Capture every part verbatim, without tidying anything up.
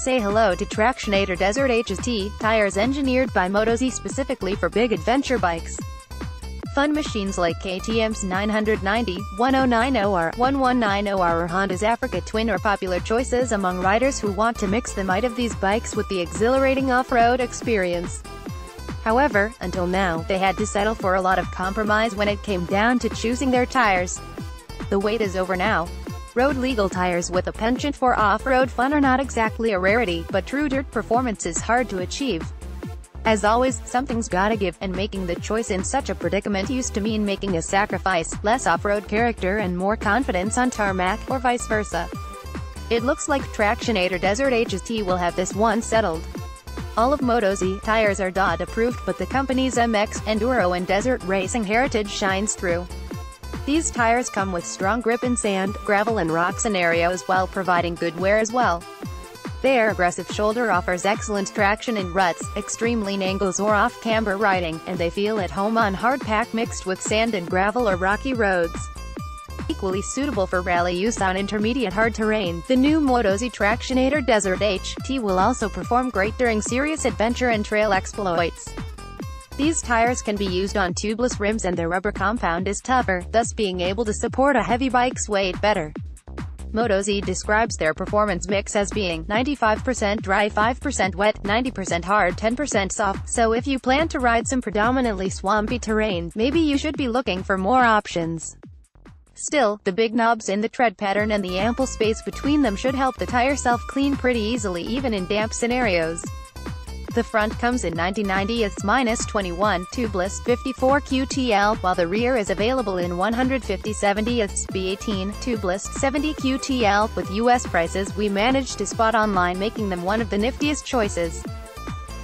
Say hello to Tractionator Desert H S T, tires engineered by Motoz specifically for big adventure bikes. Fun machines like K T M's nine ninety, ten ninety R, eleven ninety R or Honda's Africa Twin are popular choices among riders who want to mix the might of these bikes with the exhilarating off-road experience. However, until now, they had to settle for a lot of compromise when it came down to choosing their tires. The wait is over now. Road-legal tires with a penchant for off-road fun are not exactly a rarity, but true dirt performance is hard to achieve. As always, something's gotta give, and making the choice in such a predicament used to mean making a sacrifice, less off-road character and more confidence on tarmac, or vice versa. It looks like Tractionator Desert H S T will have this one settled. All of Motoz tires are D O T approved, but the company's M X, Enduro and Desert Racing heritage shines through. These tires come with strong grip in sand, gravel and rock scenarios while providing good wear as well. Their aggressive shoulder offers excellent traction in ruts, extreme lean angles or off-camber riding, and they feel at home on hardpack mixed with sand and gravel or rocky roads. Equally suitable for rally use on intermediate hard terrain, the new Motoz Tractionator Desert H S T will also perform great during serious adventure and trail exploits. These tires can be used on tubeless rims and their rubber compound is tougher, thus being able to support a heavy bike's weight better. Motoz describes their performance mix as being ninety-five percent dry, five percent wet, ninety percent hard, ten percent soft, so if you plan to ride some predominantly swampy terrain, maybe you should be looking for more options. Still, the big knobs in the tread pattern and the ample space between them should help the tire self-clean pretty easily even in damp scenarios. The front comes in ninety ninety minus twenty-one tubeless fifty-four Q T L, while the rear is available in one fifty seventy B eighteen tubeless seventy Q T L. With U S prices we managed to spot online, making them one of the niftiest choices.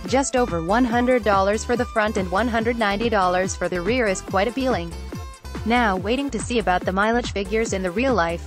Just over one hundred dollars for the front and one hundred ninety dollars for the rear is quite appealing. Now waiting to see about the mileage figures in the real life.